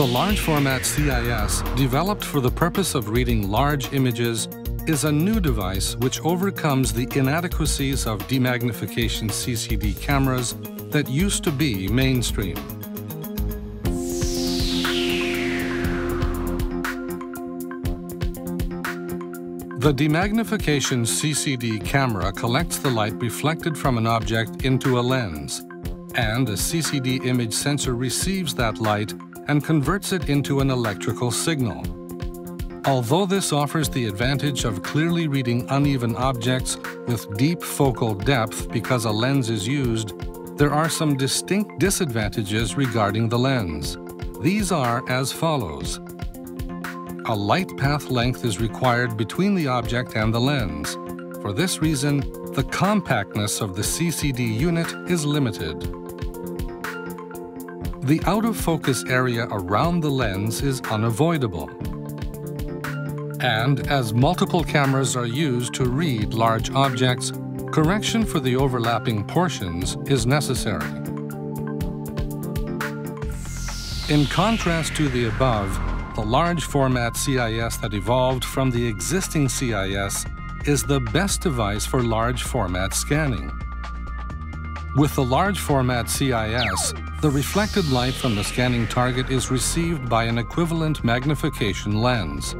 The large format CIS, developed for the purpose of reading large images, is a new device which overcomes the inadequacies of demagnification CCD cameras that used to be mainstream. The demagnification CCD camera collects the light reflected from an object into a lens, and a CCD image sensor receives that light and converts it into an electrical signal. Although this offers the advantage of clearly reading uneven objects with deep focal depth because a lens is used, there are some distinct disadvantages regarding the lens. These are as follows. A light path length is required between the object and the lens. For this reason, the compactness of the CCD unit is limited. The out-of-focus area around the lens is unavoidable. And as multiple cameras are used to read large objects, correction for the overlapping portions is necessary. In contrast to the above, the large format CIS that evolved from the existing CIS is the best device for large format scanning. With the large format CIS, the reflected light from the scanning target is received by an equivalent magnification lens.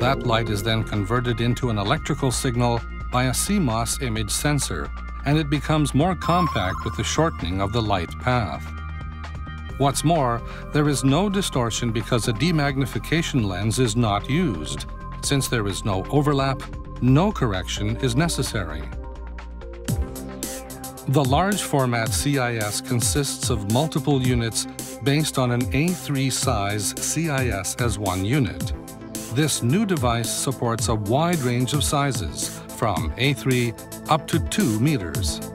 That light is then converted into an electrical signal by a CMOS image sensor, and it becomes more compact with the shortening of the light path. What's more, there is no distortion because a demagnification lens is not used. Since there is no overlap, no correction is necessary. The large format CIS consists of multiple units based on an A3 size CIS as one unit. This new device supports a wide range of sizes, from A3 up to 2 meters.